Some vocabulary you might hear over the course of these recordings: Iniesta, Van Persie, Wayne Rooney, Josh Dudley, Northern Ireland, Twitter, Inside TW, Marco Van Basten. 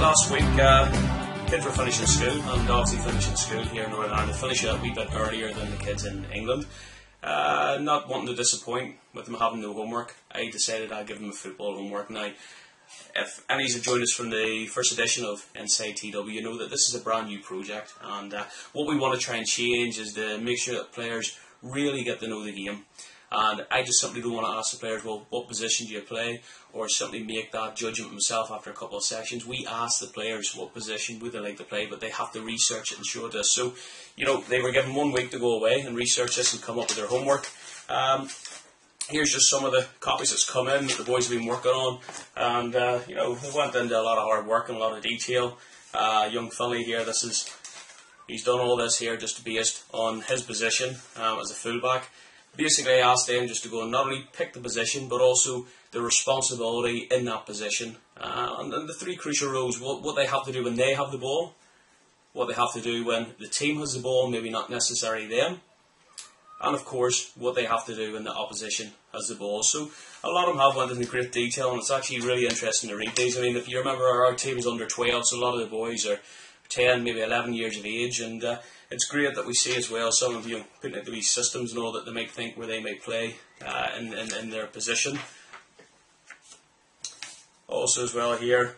last week. Kids were finishing school, and obviously finishing school here in Northern Ireland, finish a wee bit earlier than the kids in England. Not wanting to disappoint with them having no homework, I decided I'd give them a football homework. Now, if any's have joined us from the first edition of Inside TW, you know that this is a brand new project, and what we want to try and change is to make sure that players really get to know the game. And I just simply don't want to ask the players, well, what position do you play, or simply make that judgment myself after a couple of sessions. We ask the players what position would they like to play, but they have to research it and show us. So, you know, they were given 1 week to go away and research this and come up with their homework. Here's just some of the copies that's come in that the boys have been working on, and you know, they went into a lot of hard work and a lot of detail. Young filly here, he's done all this here just based on his position as a fullback. Basically, I asked them just to go and not only pick the position, but also the responsibility in that position. And the three crucial roles, what they have to do when they have the ball, what they have to do when the team has the ball, maybe not necessarily them, and of course, what they have to do when the opposition has the ball. So, a lot of them have went into great detail, and it's actually really interesting to read these. I mean, if you remember, our team is under 12, so a lot of the boys are 10, maybe 11 years of age, and it's great that we see as well some of you putting into these systems and all that they might think where they might play in their position. Also as well here,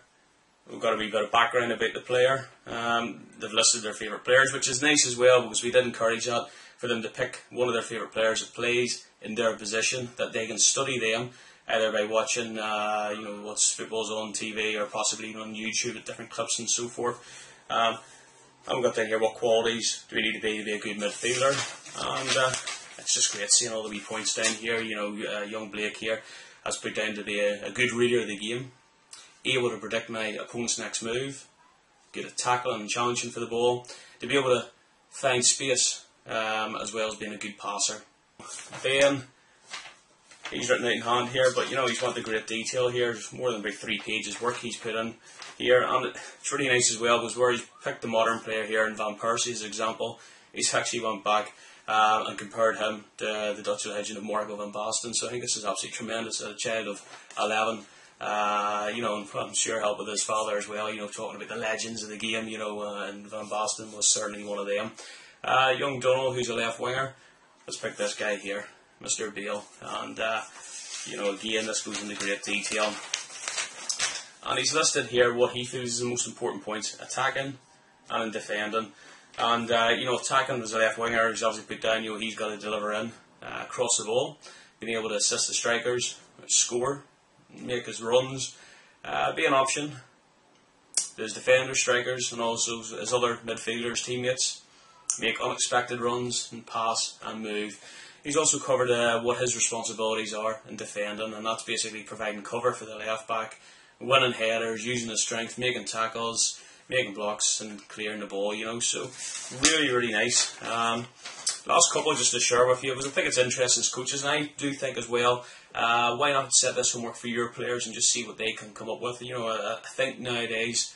we've got a wee bit of background about the player. They've listed their favourite players, which is nice as well, because we did encourage that for them to pick one of their favourite players that plays in their position, that they can study them either by watching you know, what's football's on TV, or possibly even on YouTube at different clips and so forth. And we've got down here what qualities do we need to be a good midfielder, and it's just great seeing all the wee points down here. You know, young Blake here has put down to be a good reader of the game, able to predict my opponent's next move, good at tackling and challenging for the ball, to be able to find space, as well as being a good passer. Then he's written out in hand here, but you know, he's got the great detail here. There's more than about 3 pages work he's put in here, and it's really nice as well, because where he's picked the modern player here in Van Persie as an example, he's actually went back and compared him to the Dutch legend of Marco Van Basten. So I think this is absolutely tremendous. A child of 11, you know, and I'm sure helped with his father as well, you know, talking about the legends of the game, you know, and Van Basten was certainly one of them. Young Donald, who's a left winger, let's pick this guy here, Mr. Bale, and you know, again, this goes into great detail. And he's listed here what he feels is the most important points: attacking and in defending. And you know, attacking as a left winger, he's obviously put down, you know, he's got to deliver in, cross the ball, being able to assist the strikers, score, make his runs, be an option. There's defenders, strikers, and also his other midfielders, teammates, make unexpected runs and pass and move. He's also covered what his responsibilities are in defending, and that's basically providing cover for the left back, winning headers, using his strength, making tackles, making blocks, and clearing the ball, you know. So, really, really nice. Last couple just to share with you, because I think it's interesting as coaches, and I do think as well, why not set this homework for your players and just see what they can come up with. You know, I think nowadays,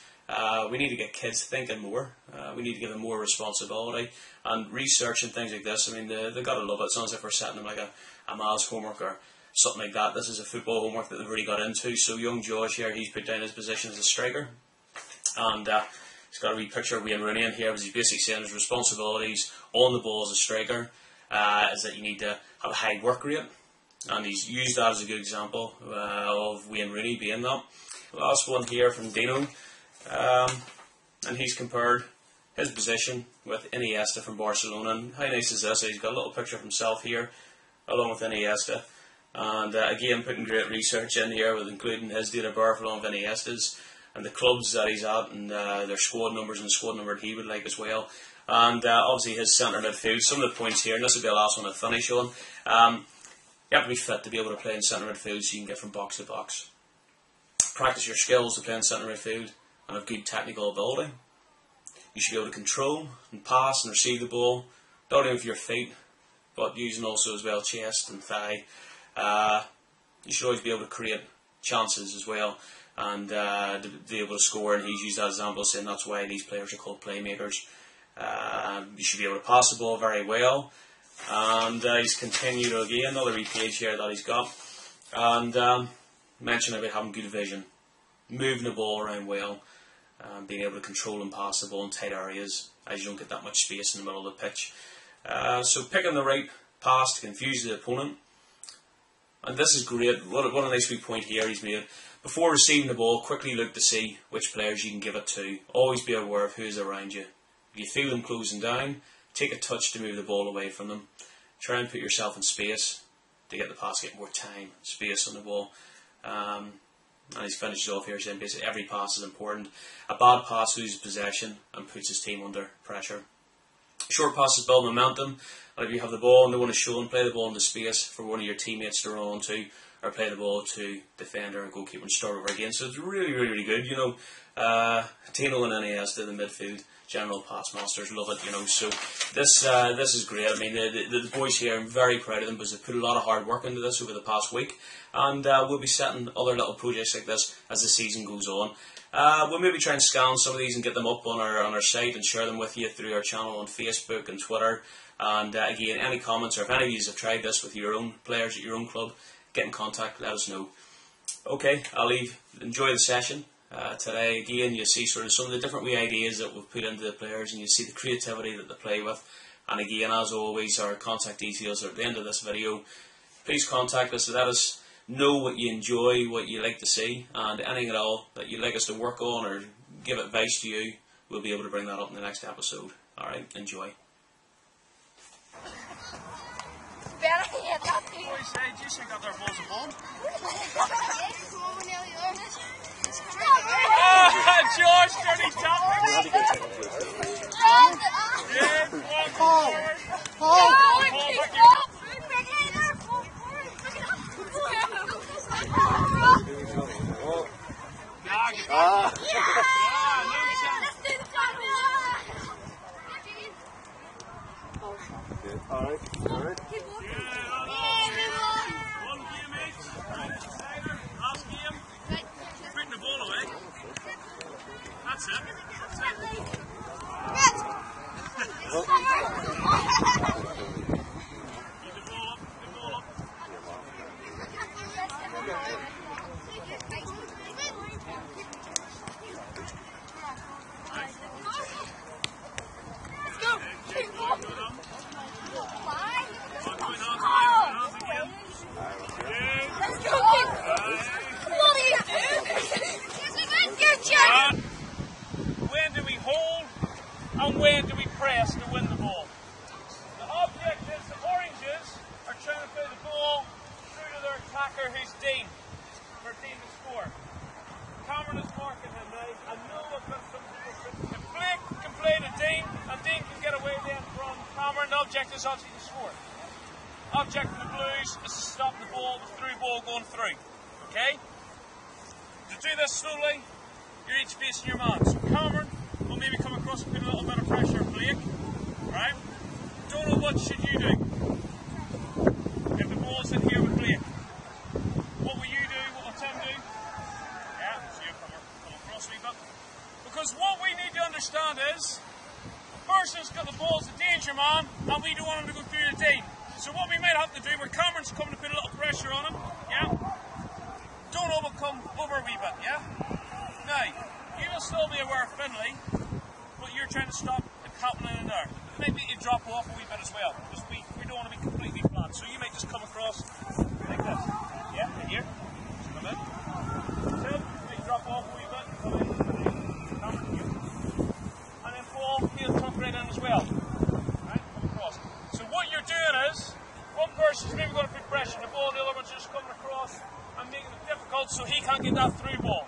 we need to get kids thinking more. We need to give them more responsibility, and research and things like this. I mean, they've got to love it. It sounds like we're setting them like a maths homework or something like that. This is a football homework that they've really got into. So young George here, he's put down his position as a striker, and he's got a wee picture of Wayne Rooney in here, because he's basically saying his responsibilities on the ball as a striker is that you need to have a high work rate, and he's used that as a good example of Wayne Rooney being that. Last one here from Dino. And he's compared his position with Iniesta from Barcelona, and how nice is this? He's got a little picture of himself here along with Iniesta, and again putting great research in here, with including his date of birth along with Iniesta's, and the clubs that he's at, and their squad numbers, and the squad number that he would like as well, and obviously his centre midfield. Some of the points here, and this will be the last one to finish on, you have to be fit to be able to play in centre midfield, so you can get from box to box. Practice your skills to play in centre midfield and have good technical ability. You should be able to control and pass and receive the ball, not only with your feet, but using also as well chest and thigh. You should always be able to create chances as well, and to be able to score, and he's used that example saying that's why these players are called playmakers. You should be able to pass the ball very well, and he's continued again, another page here that he's got, and mentioned about having good vision, moving the ball around well, being able to control and pass the ball in tight areas, as you don't get that much space in the middle of the pitch. So picking the right pass to confuse the opponent. And this is great. What a nice wee point here he's made. Before receiving the ball, quickly look to see which players you can give it to. Always be aware of who's around you. If you feel them closing down, take a touch to move the ball away from them. Try and put yourself in space to get the pass, get more time, space on the ball. And he's finishes off here saying basically every pass is important. A bad pass loses possession and puts his team under pressure. Short passes build momentum, and if you have the ball and no one is shown, play the ball into space for one of your teammates to run onto, or play the ball to defender and goalkeeper and start over again. So it's really good, you know. Tino and Iniesta in the midfield, general pass masters, love it, you know. So this is great. I mean, the boys here, I'm very proud of them because they've put a lot of hard work into this over the past week, and we'll be setting other little projects like this as the season goes on. We'll maybe try and scan some of these and get them up on our site and share them with you through our channel on Facebook and Twitter. And again, any comments, or if any of you have tried this with your own players at your own club, get in contact, let us know. Okay, I'll leave. Enjoy the session. Today again, you see sort of some of the different wee ideas that we've put into the players, and you see the creativity that they play with. And again, as always, our contact details are at the end of this video. Please contact us, let us know what you enjoy, what you like to see, and anything at all that you'd like us to work on or give advice to you, we'll be able to bring that up in the next episode. Alright, enjoy. George, dirty top. Alright. Yeah, one game, mate. Last game. Putting the ball away. That's it. That's it. Keep the ball up. The ball up. Let's go. Keep going. When do we press to win the ball? The object is the Oranges are trying to put the ball through to their attacker who's Dean, for Dean to score. Cameron is marking him now. I know I've got some people. If Blake can play to Dean, and Dean can get away then from Cameron, the object is obviously to score. Object for the Blues is to stop the ball, the through ball going through. Okay? To do this slowly, you're each facing your man. So Cameron will maybe come across and put a little bit of pressure on Blake, right? Don't know what should you do if the ball's in here with Blake. What will you do? What will Tim do? Yeah, so you'll come across a wee bit. Because what we need to understand is, the person's got the ball's a danger man, and we don't want him to go through the Dean. So what we might have to do, where Cameron's coming to put a little pressure on him, yeah? Don't overcome over a wee bit, yeah? Now, you will still be aware of Finlay, but you're trying to stop it happening in there. It might be you drop off a wee bit as well, because we don't want to be completely flat. So you might just come across like this. Yeah, in here. Come in. Tim, you drop off a wee bit. Come in. And then Paul, he'll tuck right in as well. Right, come across. So what you're doing is, one person's maybe going to be pressing the ball, the other one's just coming across and making it difficult so he can't get that through ball.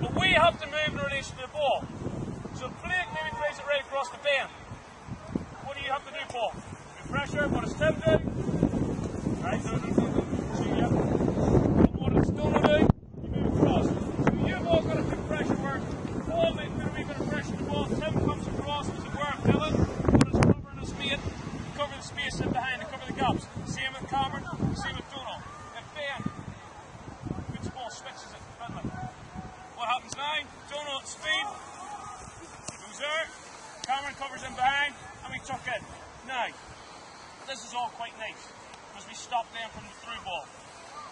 But we have to move in relation to the ball. So Blake maybe plays it right across the bend. What do you have to do, Paul? Do pressure, what does Tim do? Right, so you have what does Donna do? You move across. So you've all got to put pressure where Paul makes a wee bit of pressure to the ball, Tim comes across, is aware of Dylan, but it's covering his mate, covering the space in behind to cover the gaps. Same with Cameron, same with Donna. If Ben puts the ball, switches it. Happens now, Donald speed, goes there, Cameron covers in behind, and we tuck in. Now, this is all quite nice, because we stop them from the through ball.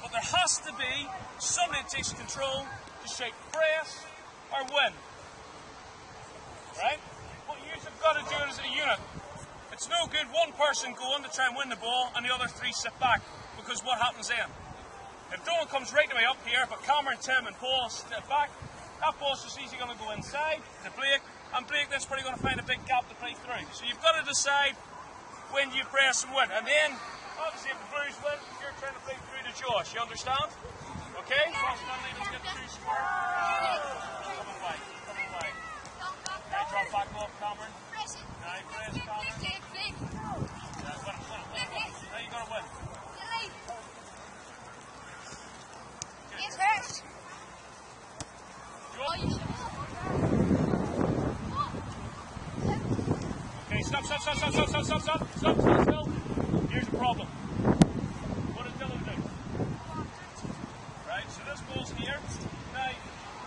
But there has to be somebody that takes control to shape press or win. right? What you have got to do is a unit. It's no good one person going to try and win the ball and the other three sit back, because what happens then? If Dolan comes right away up here, but Cameron, Tim and Paul sit back, that ball's just easy going to go inside to Blake, and Blake that's probably going to find a big gap to play through. So you've got to decide when you press and win. And then, obviously if the Blues win, you're trying to play through to Josh, you understand? Okay? Josh Dudley was getting through square. Coming by. Now drop back off, Cameron. Now you press, Cameron. Win. Now you've got to win. It's hurt. Okay, stop. Here's the problem. What does Dylan do? Right, so this ball's here. Now,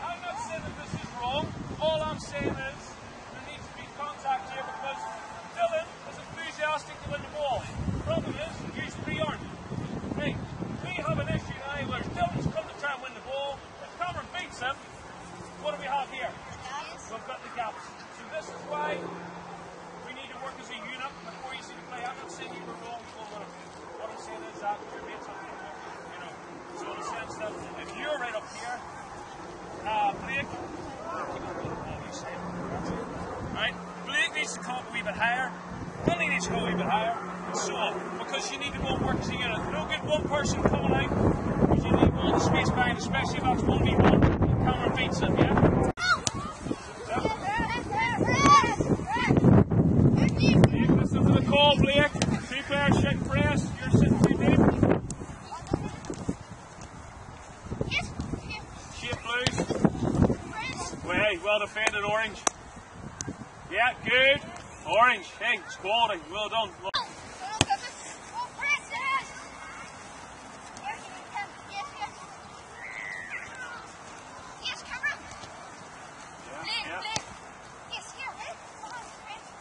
I'm not saying that this is wrong. All I'm saying is there needs to be contact here, because Dylan is enthusiastic to win the ball. The problem is, you three aren't. Hey, we have an issue now where Dylan's come to try and win the ball. If Cameron beats him, what do we have here? We've got the gaps. So this is why we need to work as a unit before you see the play. I'm not saying you were wrong. What I'm saying is that your mates up here, you know. So in the sense that if you're right up here, Blake, right? Blake needs to come up a wee bit higher. Billy needs to go a wee bit higher. And so on. Because you need to go and work as a unit. No good one person coming out, because you need all the space behind, especially if that's 1v1. Cameron beats him, yeah? Blake, listen to the call, Blake. Two players sitting press, you're sitting too deep. Shape loose. Hey, well defended, Orange. Yeah, good. Orange, hey, squatting, well done.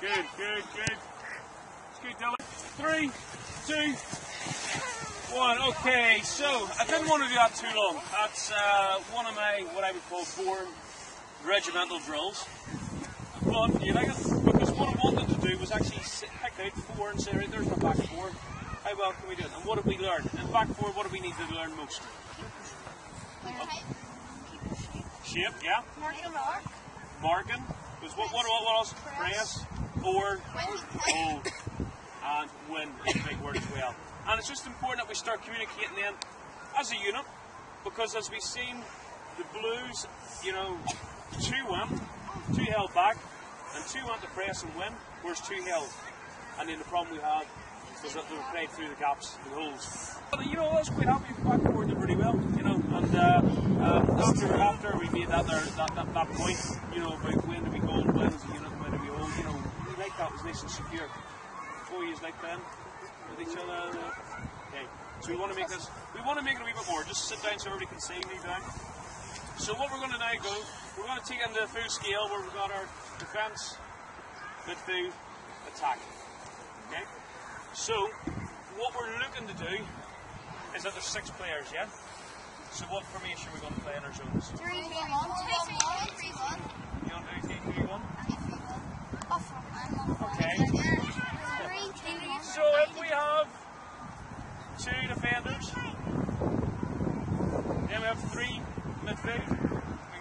Good. It's good, Dylan. 3, 2, 1. Okay, so I didn't want to do that too long. That's one of my, what I would call, foreign regimental drills. But you like it? Because what I wanted to do was actually pick out four and say, right, there's my back four. How well can we do it? And what have we learned? And back four, what do we need to learn most? Shape, yeah. Marking. Because what else? Press. Forward, hold, and win is a big word as well. And it's just important that we start communicating then as a unit, because as we've seen, the Blues, you know, 2-1, 2 held back, and 2-1 to press and win, whereas 2 held. And then the problem we had was that they were played through the gaps and the holes. But you know, I was quite happy with back forward, did really well, you know, and after we made that point, you know, about when do we go and win as a unit, when do we hold, you know, that was nice and secure. 4 years like them with each other. Okay, so we want to make it a wee bit more. Just sit down so everybody can see me down. So what we're going to now go, we're going to take it into a full scale where we've got our defence, midfield, attack. Okay. So what we're looking to do is that there's 6 players, yeah. So what formation are we going to play in our zones? 3-1. You want to do 3-1? Okay. So if we have 2 defenders, then we have 3 midfield. We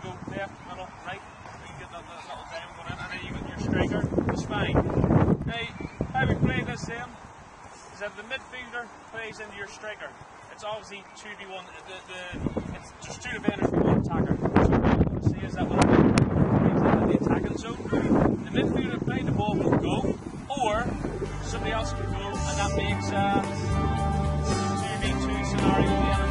go left, middle, right. We can get that little time going in, and then you get your striker. It's fine. Now, how we play this then is if the midfielder plays into your striker. It's obviously 2v1. It's just 2 defenders for 1 attacker. So what I'm going to say is that when the attacking zone, the midfielder playing the ball will go, or somebody else can go, and that makes a 2v2 scenario.